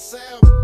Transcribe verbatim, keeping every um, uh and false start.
sound.